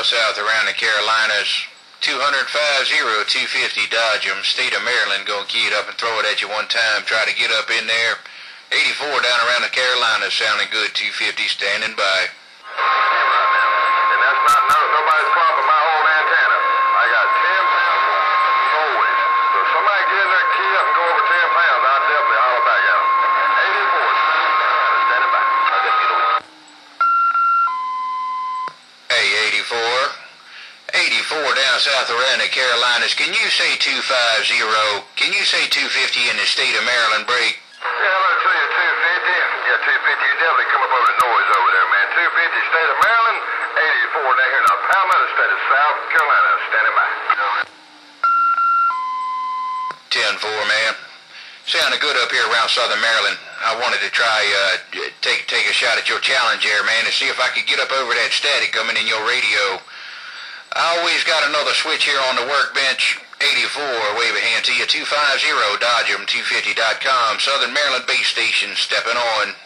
down south around the Carolinas. 200-5-0-250 Dodgem, state of Maryland, gonna key it up and throw it at you one time. Try to get up in there. 84 down around the Carolinas, sounding good. 250 standing by. South around the Carolinas, can you say 250? Can you say 250 in the state of Maryland break? Yeah, I'll tell you 250. Yeah, 250. You definitely come up over the noise over there, man. 250, state of Maryland. 84 down here in Alabama, the state of South Carolina. Standing by. 10-4, man. Sounded good up here around Southern Maryland. I wanted to try take a shot at your challenge there, man, and see if I could get up over that static coming in your radio. I always got another switch here on the workbench. 84, wave a hand to you. 250, Dodgem250.com, Southern Maryland base station, stepping on.